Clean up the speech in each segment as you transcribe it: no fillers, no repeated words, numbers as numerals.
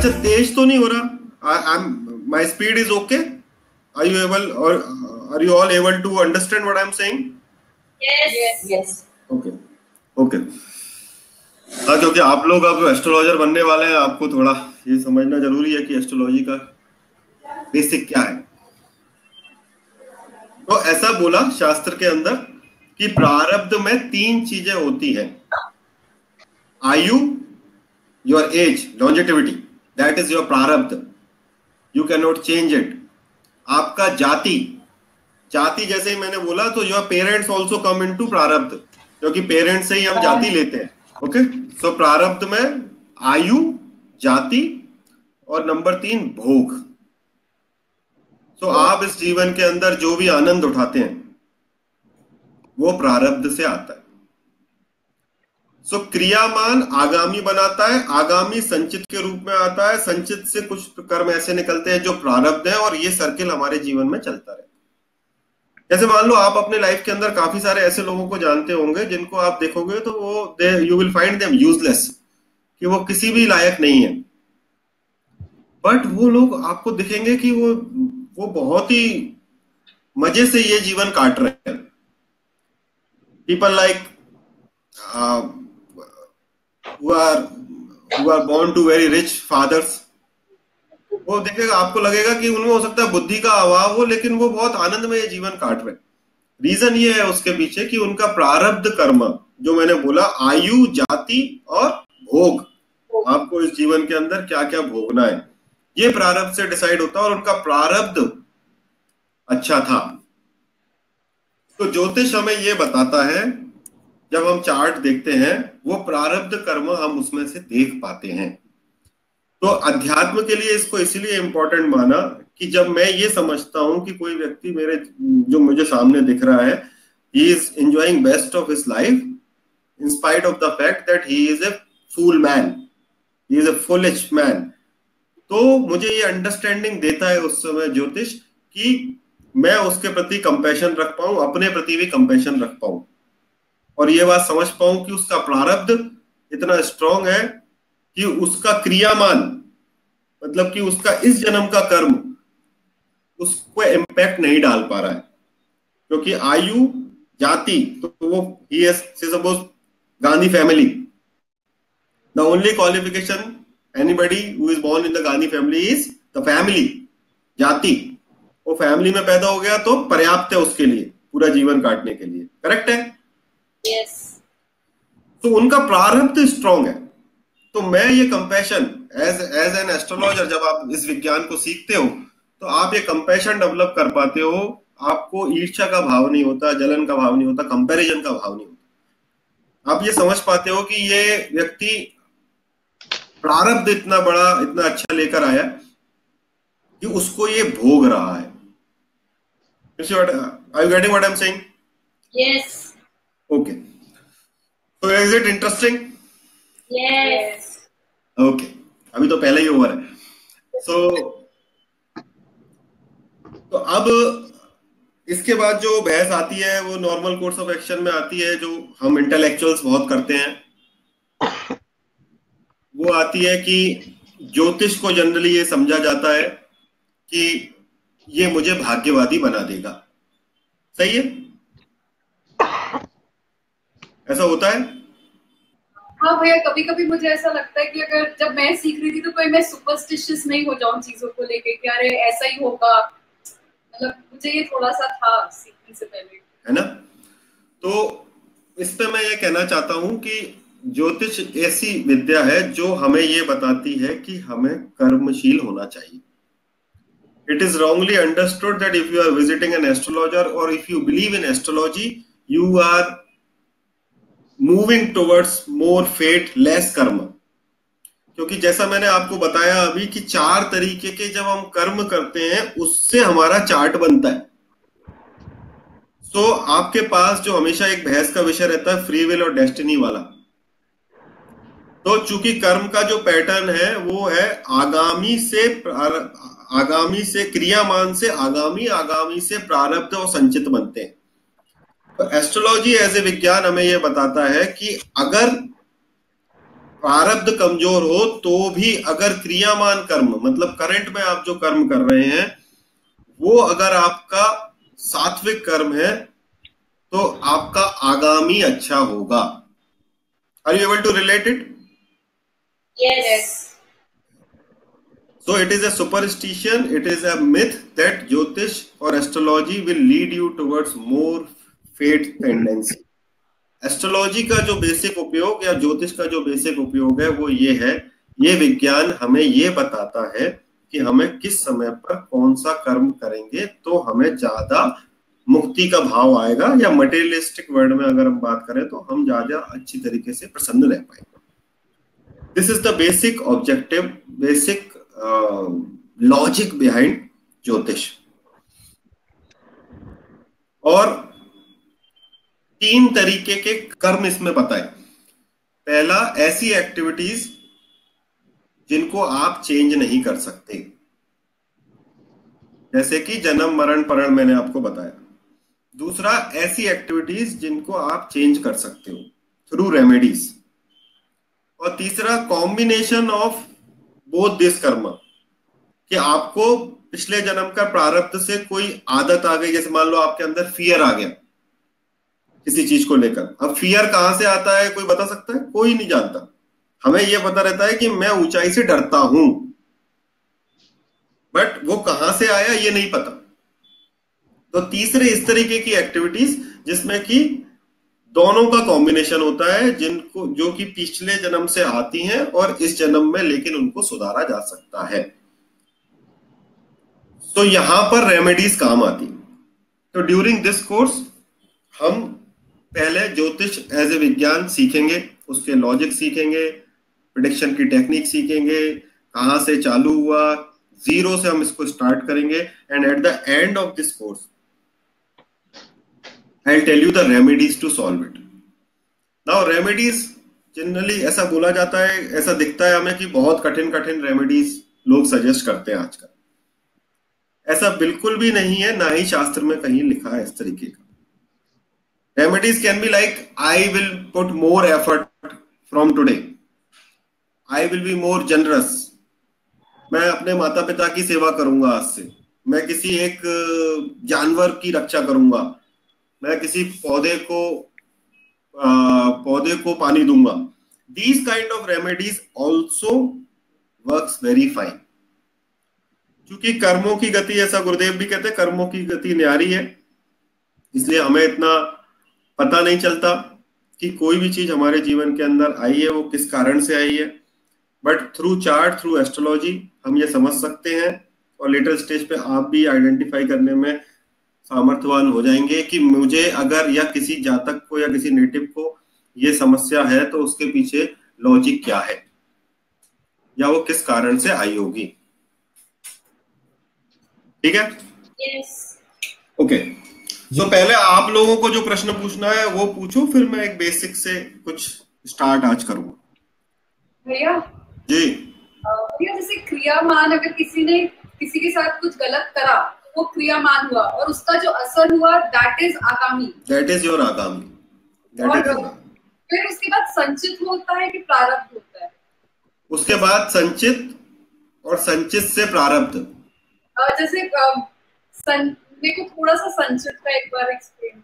अच्छा तेज तो नहीं हो रहा, I am my speed is okay, are you able और are you all able to understand what I am saying? Yes yes okay okay. क्योंकि आप लोग अब एस्ट्रोलॉजर बनने वाले हैं, आपको थोड़ा ये समझना जरूरी है कि एस्ट्रोलॉजी का बेसिक क्या है। तो ऐसा बोला शास्त्र के अंदर कि प्रारब्ध में तीन चीजें होती हैं, आयु, your age, longevity, that is your प्रारब्ध, you can not change it. आपका जाति, जाति जैसे ही मैंने बोला तो your parents also come in to प्रारब्ध, क्योंकि पेरेंट्स से ही हम जाति लेते हैं। ओके सो प्रारब्ध में आयु, जाति और नंबर 3 भोग। सो आप इस जीवन के अंदर जो भी आनंद उठाते हैं वो प्रारब्ध से आता है। सो क्रियामान आगामी बनाता है, आगामी संचित के रूप में आता है, संचित से कुछ कर्म ऐसे निकलते हैं जो प्रारब्ध है, और ये सर्किल हमारे जीवन में चलता रहता है। जैसे मान लो आप अपने लाइफ के अंदर काफी सारे ऐसे लोगों को जानते होंगे जिनको आप देखोगे तो वो you will find them useless, कि वो किसी भी लायक नहीं है, बट वो लोग आपको दिखेंगे कि वो बहुत ही मजे से ये जीवन काट रहे हैं। People like who are born to very rich fathers, वो देखेगा आपको लगेगा कि उनमें हो सकता है बुद्धि का अभाव हो, लेकिन वो बहुत आनंद में ये जीवन काट रहे। रीजन ये है उसके पीछे कि उनका प्रारब्ध कर्म जो मैंने बोला आयु, जाति और भोग, आपको इस जीवन के अंदर क्या क्या भोगना है ये प्रारब्ध से डिसाइड होता है, और उनका प्रारब्ध अच्छा था। तो ज्योतिष हमें ये बताता है, जब हम चार्ट देखते हैं वो प्रारब्ध कर्म हम उसमें से देख पाते हैं। तो अध्यात्म के लिए इसको इसीलिए इम्पोर्टेंट माना कि जब मैं ये समझता हूं कि कोई व्यक्ति मेरे जो मुझे सामने दिख रहा है, he is enjoying best of his life in spite of the fact that he is a fool man, he is a foolish man, तो मुझे ये अंडरस्टैंडिंग देता है उस समय ज्योतिष कि मैं उसके प्रति कंपैशन रख पाऊं, अपने प्रति भी कंपैशन रख पाऊं, और ये बात समझ पाऊं कि उसका प्रारब्ध इतना स्ट्रांग है कि उसका क्रियामान, मतलब कि उसका इस जन्म का कर्म उसको इम्पैक्ट नहीं डाल पा रहा है, क्योंकि आयु, जाति तो वो ही है, suppose Gandhi family, the only qualification anybody who is born in the Gandhi family is the family, जाति, वो फैमिली में पैदा हो गया तो पर्याप्त है उसके लिए पूरा जीवन काटने के लिए, करेक्ट है? यस। तो उनका प्रारब्ध स्ट्रांग है। तो मैं ये कंपैशन एज एन एस्ट्रोलॉजर, जब आप इस विज्ञान को सीखते हो तो आप ये कंपैशन डेवलप कर पाते हो, आपको ईर्ष्या का भाव नहीं होता, जलन का भाव नहीं होता, कंपैरिजन का भाव नहीं होता। आप ये समझ पाते हो कि ये व्यक्ति प्रारब्ध इतना बड़ा, इतना अच्छा लेकर आया कि उसको ये भोग रहा है। Are you getting what I am saying? Yes. Okay so is it interesting? Yes. Okay अभी तो पहले ही ओवर है। तो अब इसके बाद जो बहस आती है वो नॉर्मल कोर्स ऑफ एक्शन में आती है, जो हम इंटेलेक्चुअल्स बहुत करते हैं, वो आती है कि ज्योतिष को जनरली ये समझा जाता है कि ये मुझे भाग्यवादी बना देगा। सही है? ऐसा होता है? हाँ भैया, कभी कभी मुझे ऐसा लगता है कि अगर जब मैं सीख रही थी तो कोई मैं सुपरस्टिशियस नहीं हो जाऊं चीजों को लेके, कि अरे ऐसा ही होगा, मतलब मुझे ये थोड़ा सा था सीखने से पहले, है ना। तो इस पे मैं ये कहना चाहता हूँ कि ज्योतिष ऐसी विद्या है जो हमें ये बताती है कि हमें कर्मशील होना चाहिए। It is wrongly understood that if you are visiting an astrologer और if you believe in astrology you are moving towards more fate less karma, क्योंकि जैसा मैंने आपको बताया अभी कि 4 तरीके के जब हम कर्म करते हैं उससे हमारा चार्ट बनता है। सो आपके पास जो हमेशा एक बहस का विषय रहता है फ्री विल और डेस्टिनी वाला, तो चूंकि कर्म का जो पैटर्न है वो है आगामी से क्रियामान से आगामी से प्रारब्ध और संचित बनते हैं। एस्ट्रोलॉजी एज ए विज्ञान हमें यह बताता है कि अगर प्रारब्ध कमजोर हो तो भी अगर क्रियामान कर्म मतलब करंट में आप जो कर्म कर रहे हैं वो अगर आपका सात्विक कर्म है तो आपका आगामी अच्छा होगा। Are you able to relate it? Yes. So it is a superstition, it is a myth that Jyotish or astrology will lead you towards more fate tendency. Astrology का जो basic उपयोग या ज्योतिष का जो basic उपयोग है वो ये है, ये विज्ञान हमें ये बताता है कि हमें किस समय पर कौन सा कर्म करेंगे तो हमें ज्यादा मुक्ति का भाव आएगा या materialistic वर्ड में अगर हम बात करें तो हम ज्यादा अच्छी तरीके से प्रसन्न रह पाएंगे। This is the basic objective, basic logic behind ज्योतिष। और 3 तरीके के कर्म इसमें बताए। पहला, ऐसी एक्टिविटीज जिनको आप चेंज नहीं कर सकते, जैसे कि जन्म मरण परण मैंने आपको बताया। दूसरा, ऐसी एक्टिविटीज जिनको आप चेंज कर सकते हो थ्रू रेमेडीज। और तीसरा, कॉम्बिनेशन ऑफ बोध दिस कर्म, कि आपको पिछले जन्म का प्रारब्ध से कोई आदत आ गई, जैसे मान लो आपके अंदर फियर आ गया किसी चीज को लेकर। अब फियर कहां से आता है कोई बता सकता है? कोई नहीं जानता। हमें यह पता रहता है कि मैं ऊंचाई से डरता हूं, बट वो कहां से आया ये नहीं पता। तो तीसरे इस तरीके की एक्टिविटीज जिसमें कि दोनों का कॉम्बिनेशन होता है, जिनको जो कि पिछले जन्म से आती हैं और इस जन्म में लेकिन उनको सुधारा जा सकता है। तो यहां पर रेमेडीज काम आती। तो ड्यूरिंग दिस कोर्स हम पहले ज्योतिष एज ए विज्ञान सीखेंगे, उसके लॉजिक सीखेंगे, प्रेडिक्शन की टेक्निक सीखेंगे, कहां से चालू हुआ, 0 से हम इसको स्टार्ट करेंगे। And at the end of this course I'll tell you the remedies to solve it. Now remedies generally ऐसा बोला जाता है, ऐसा दिखता है हमें कि बहुत कठिन कठिन remedies लोग सजेस्ट करते हैं आजकल। ऐसा बिल्कुल भी नहीं है, ना ही शास्त्र में कहीं लिखा है इस तरीके का। Remedies can be like I will put more effort from today. I will be more generous. मैं अपने माता पिता की सेवा करूंगा आज से। मैं किसी एक जानवर की रक्षा करूंगा। मैं किसी पौधे को पानी दूंगा। These kind of remedies also works very fine, क्योंकि कर्मों की गति, ऐसा गुरुदेव भी कहते हैं, कर्मों की गति न्यारी है, इसलिए हमें इतना पता नहीं चलता कि कोई भी चीज हमारे जीवन के अंदर आई है वो किस कारण से आई है। But through chart, through astrology हम ये समझ सकते हैं और लेटर स्टेज पे आप भी आइडेंटिफाई करने में सामर्थ्यवान हो जाएंगे कि मुझे अगर या किसी जातक को या किसी नेटिव को ये समस्या है तो उसके पीछे लॉजिक क्या है या वो किस कारण से आई होगी। ठीक है? यस। ओके। तो पहले आप लोगों को जो प्रश्न पूछना है वो पूछो, फिर मैं एक बेसिक से कुछ स्टार्ट आज करूंगा। भैया जी, भैया जैसे क्रियामान अगर किसी ने किसी के साथ कुछ गलत करा, वो क्रियामान हुआ और उसका जो असर हुआ दैट इज आगामी, दैट इज योर आगामी, दैट इज। फिर उसके बाद संचित होता है कि प्रारब्ध होता है? उसके बाद संचित और संचित से प्रारब्ध। जैसे देखो थोड़ा सा संचित का एक बार एक्सप्लेन।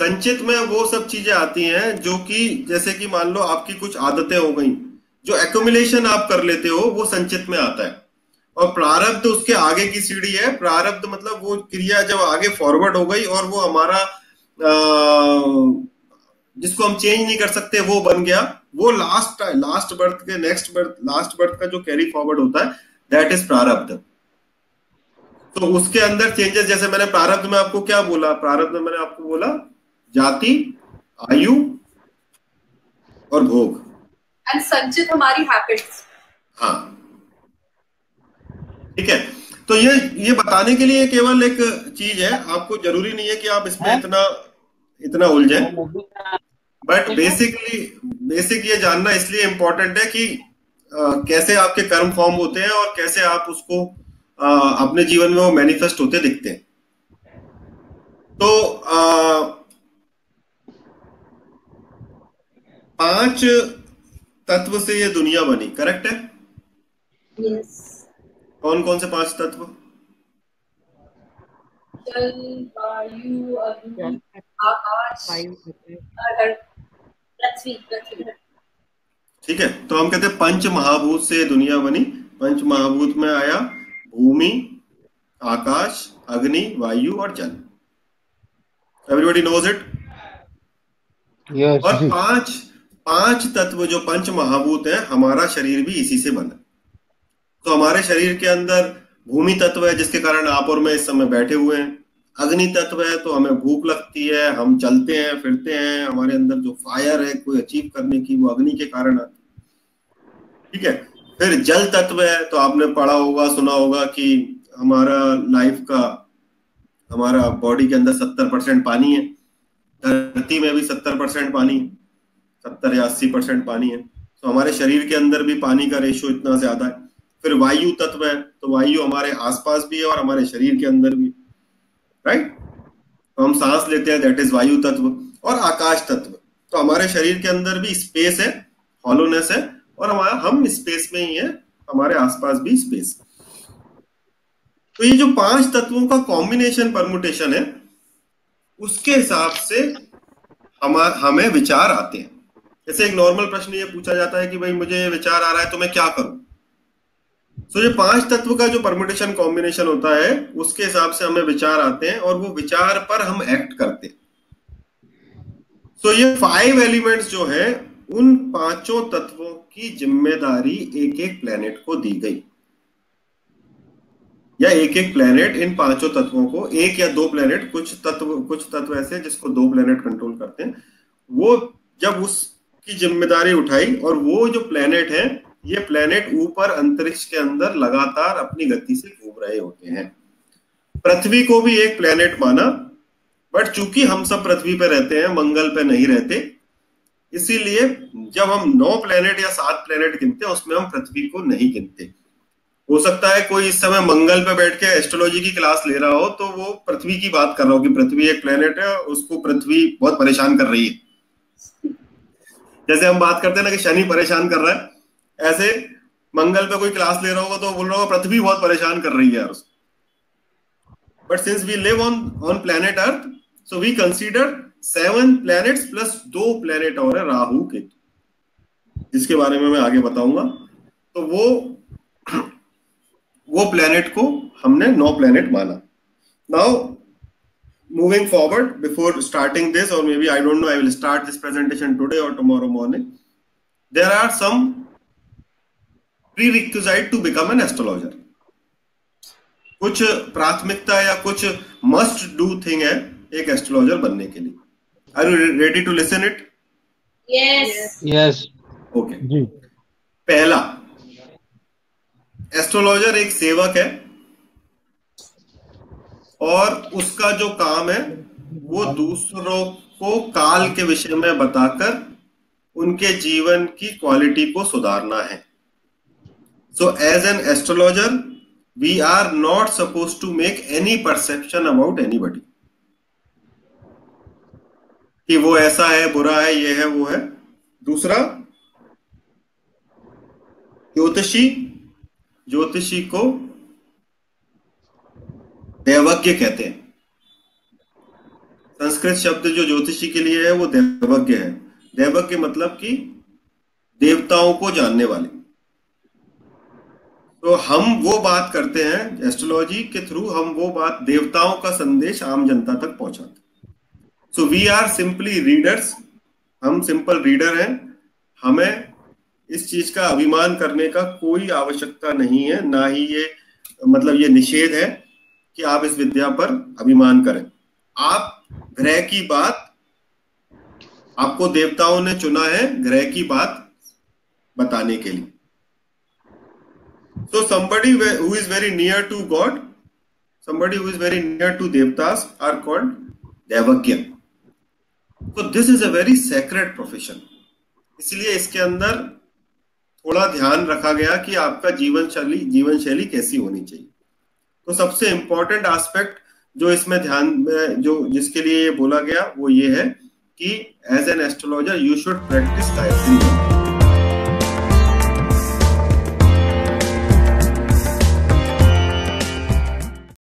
संचित में वो सब चीजें आती हैं जो कि जैसे कि मान लो आपकी कुछ आदतें हो गई, जो एक्यूमुलेशन आप कर लेते हो वो संचित में आता है। और प्रारब्ध उसके आगे की सीढ़ी है। प्रारब्ध मतलब वो क्रिया जब आगे फॉरवर्ड हो गई और वो हमारा जिसको हम चेंज नहीं कर सकते वो बन गया, वो लास्ट बर्थ के नेक्स्ट बर्थ, लास्ट बर्थ का जो कैरी फॉरवर्ड होता है दैट इज प्रारब्ध। तो उसके अंदर चेंजेस, जैसे मैंने प्रारब्ध में आपको क्या बोला, प्रारब्ध में मैंने आपको बोला जाति, आयु और भोग। एंड संचित हमारी हैबिट्स। हाँ ठीक है। तो ये बताने के लिए केवल एक चीज है, आपको जरूरी नहीं है कि आप इसमें इतना उलझे, बट बेसिक ये जानना इसलिए इम्पोर्टेंट है कि कैसे आपके कर्म फॉर्म होते हैं और कैसे आप उसको अपने जीवन में वो मैनिफेस्ट होते दिखते हैं। तो 5 तत्व से ये दुनिया बनी, करेक्ट है? Yes. कौन कौन से 5 तत्व? जल, वायु, अग्नि, आकाश, पृथ्वी। ठीक है, तो हम कहते हैं पंच महाभूत से दुनिया बनी। पंच महाभूत में आया भूमि, आकाश, अग्नि, वायु और जल। Everybody knows it. और पांच तत्व जो पंच महाभूत है, हमारा शरीर भी इसी से बना। तो हमारे शरीर के अंदर भूमि तत्व है, जिसके कारण आप और मैं इस समय बैठे हुए हैं। अग्नि तत्व है, तो हमें भूख लगती है, हम चलते हैं फिरते हैं, हमारे अंदर जो फायर है कोई अचीव करने की, वो अग्नि के कारण आती है। ठीक है, फिर जल तत्व है, तो आपने पढ़ा होगा, सुना होगा कि हमारा लाइफ का, हमारा बॉडी के अंदर 70% पानी है। धरती में भी 70% पानी है, 70 या 80% पानी है। तो हमारे शरीर के अंदर भी पानी का रेशियो इतना ज्यादा है। फिर वायु तत्व है, तो वायु हमारे आसपास भी है और हमारे शरीर के अंदर भी, राइट? तो हम सांस लेते हैं, दैट इज वायु तत्व। और आकाश तत्व, तो हमारे शरीर के अंदर भी स्पेस है, हॉलोनेस है, और हम स्पेस में ही है, हमारे आसपास भी स्पेस। तो ये जो 5 तत्वों का कॉम्बिनेशन, परमुटेशन है, उसके हिसाब से हमें विचार आते हैं। जैसे एक नॉर्मल प्रश्न ये पूछा जाता है कि भाई मुझे विचार आ रहा है तो मैं क्या करूं? तो ये 5 तत्व का जो परमुटेशन कॉम्बिनेशन होता है, उसके हिसाब से हमें विचार आते हैं और वो विचार पर हम एक्ट करते हैं। तो ये 5 एलिमेंट्स जो है, उन 5 तत्वों की जिम्मेदारी एक एक प्लेनेट को दी गई, या एक एक प्लेनेट इन 5 तत्वों को, 1 या 2 प्लेनेट, कुछ तत्व ऐसे जिसको 2 प्लेनेट कंट्रोल करते हैं, वो जब उसकी जिम्मेदारी उठाई, और वो जो प्लेनेट है, ये प्लेनेट ऊपर अंतरिक्ष के अंदर लगातार अपनी गति से घूम रहे होते हैं। पृथ्वी को भी एक प्लेनेट माना, बट चूंकि हम सब पृथ्वी पे रहते हैं, मंगल पे नहीं रहते, इसीलिए जब हम 9 प्लेनेट या 7 प्लेनेट गिनते हैं, उसमें हम पृथ्वी को नहीं गिनते। हो सकता है कोई इस समय मंगल पे बैठ के एस्ट्रोलॉजी की क्लास ले रहा हो, तो वो पृथ्वी की बात कर रहा हो कि पृथ्वी एक प्लेनेट है, उसको पृथ्वी बहुत परेशान कर रही है। जैसे हम बात करते हैं ना कि शनि परेशान कर रहा है, ऐसे मंगल पे कोई क्लास ले रहा होगा तो बोल रहा होगा पृथ्वी बहुत परेशान कर रही है यार उसको। But since we live on planet earth, so we consider 7 planets plus 2 planet और है, राहु केतु, जिसके बारे में मैं आगे बताऊंगा। तो वो प्लेनेट को हमने 9 प्लेनेट माना। Now moving forward, before starting this, और maybe I don't know, I will start this presentation today और tomorrow morning, there are some prerequisite to become an astrologer. कुछ प्राथमिकता या कुछ मस्ट डू थिंग है एक astrologer बनने के लिए। Are you ready to listen it? Yes. Yes. Okay जी। पहला, एस्ट्रोलॉजर एक सेवक है, और उसका जो काम है वो दूसरों को काल के विषय में बताकर उनके जीवन की क्वालिटी को सुधारना है। So as an astrologer we are not suppose to make any perception about anybody, कि वो ऐसा है, बुरा है, ये है, वो है। दूसरा, ज्योतिषी को दैवज्ञ कहते हैं। संस्कृत शब्द जो ज्योतिषी के लिए है वो दैवज्ञ है। दैवज्ञ मतलब कि देवताओं को जानने वाले। तो हम वो बात करते हैं एस्ट्रोलॉजी के थ्रू, हम वो बात, देवताओं का संदेश आम जनता तक पहुंचाते। So we are simply readers, हम सिंपल रीडर हैं। हमें इस चीज का अभिमान करने का कोई आवश्यकता नहीं है, ना ही ये, मतलब ये निषेध है कि आप इस विद्या पर अभिमान करें। आप ग्रह की बात, आपको देवताओं ने चुना है ग्रह की बात बताने के लिए। सो somebody who is very near to God, somebody who is very near to devtas are called Daivajna. So this is a very sacred profession, इसलिए इसके अंदर थोड़ा ध्यान रखा गया कि आपका जीवन शैली कैसी होनी चाहिए। तो सबसे इम्पोर्टेंट एस्पेक्ट जो इसमें जिसके लिए बोला गया वो ये है कि as an astrologer you should practice Gayatri.